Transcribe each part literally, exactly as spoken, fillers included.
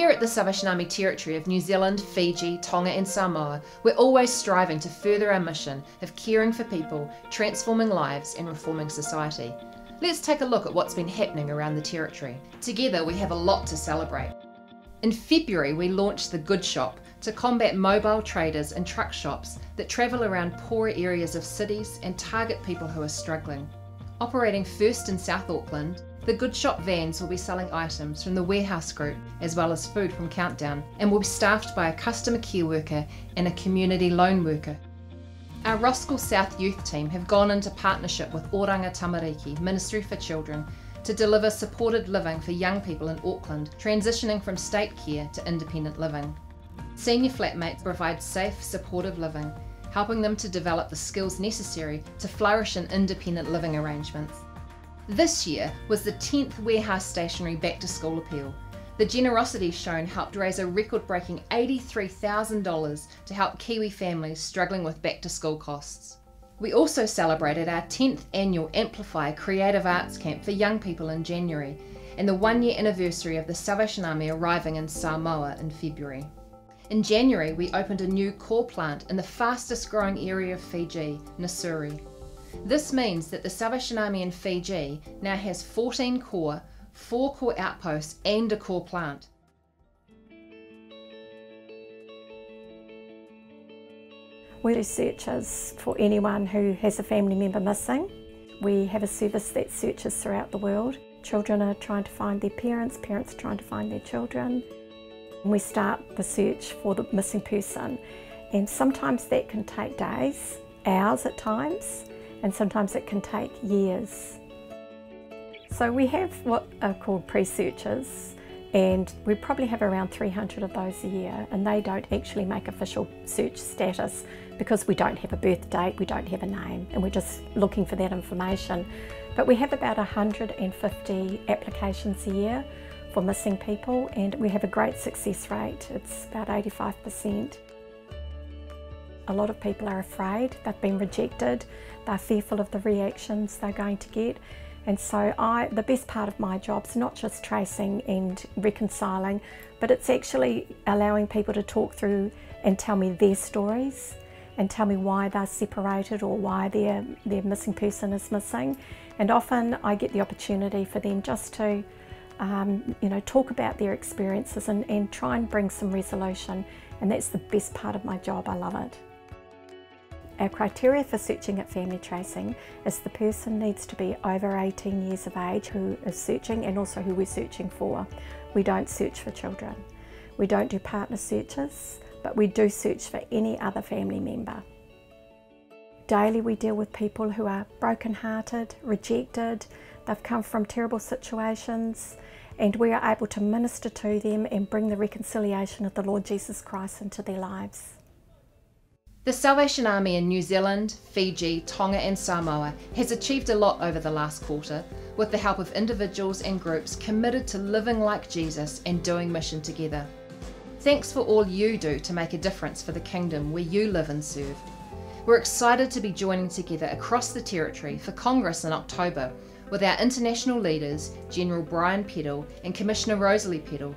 Here at the Sāvasi'i Nami Territory of New Zealand, Fiji, Tonga and Samoa, we're always striving to further our mission of caring for people, transforming lives and reforming society. Let's take a look at what's been happening around the territory. Together we have a lot to celebrate. In February we launched the Good Shop to combat mobile traders and truck shops that travel around poorer areas of cities and target people who are struggling. Operating first in South Auckland, the Good Shop vans will be selling items from the Warehouse Group as well as food from Countdown, and will be staffed by a customer care worker and a community loan worker. Our Roskill South Youth Team have gone into partnership with Oranga Tamariki, Ministry for Children, to deliver supported living for young people in Auckland, transitioning from state care to independent living. Senior flatmates provide safe, supportive living, helping them to develop the skills necessary to flourish in independent living arrangements. This year was the tenth Warehouse Stationery Back to School Appeal. The generosity shown helped raise a record-breaking eighty-three thousand dollars to help Kiwi families struggling with back to school costs. We also celebrated our tenth annual Amplify Creative Arts Camp for young people in January, and the one-year anniversary of the Salvation Army arriving in Samoa in February. In January, we opened a new core plant in the fastest growing area of Fiji, Nasinu. This means that the Salvation Army in Fiji now has fourteen core, four core outposts and a core plant. We're searches for anyone who has a family member missing. We have a service that searches throughout the world. Children are trying to find their parents, parents are trying to find their children. We start the search for the missing person, and sometimes that can take days, hours at times, and sometimes it can take years. So we have what are called pre-searches, and we probably have around three hundred of those a year, and they don't actually make official search status because we don't have a birth date, we don't have a name, and we're just looking for that information. But we have about one hundred and fifty applications a year for missing people, and we have a great success rate. It's about eighty-five percent. A lot of people are afraid, they've been rejected, they're fearful of the reactions they're going to get, and so I, the best part of my job is not just tracing and reconciling, but it's actually allowing people to talk through and tell me their stories and tell me why they're separated or why their, their missing person is missing. And often I get the opportunity for them just to Um, you know, talk about their experiences and, and try and bring some resolution, and that's the best part of my job. I love it. Our criteria for searching at family tracing is the person needs to be over eighteen years of age who is searching, and also who we're searching for. We don't search for children. We don't do partner searches, but we do search for any other family member. Daily we deal with people who are broken-hearted, rejected, they've come from terrible situations, and we are able to minister to them and bring the reconciliation of the Lord Jesus Christ into their lives. The Salvation Army in New Zealand, Fiji, Tonga and Samoa has achieved a lot over the last quarter with the help of individuals and groups committed to living like Jesus and doing mission together. Thanks for all you do to make a difference for the kingdom where you live and serve. We're excited to be joining together across the territory for Congress in October with our international leaders, General Brian Peddle and Commissioner Rosalie Peddle.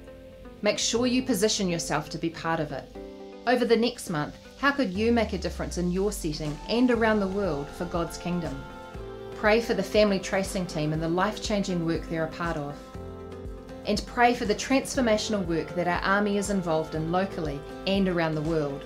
Make sure you position yourself to be part of it. Over the next month, how could you make a difference in your setting and around the world for God's kingdom? Pray for the family tracing team and the life-changing work they're a part of. And pray for the transformational work that our army is involved in locally and around the world.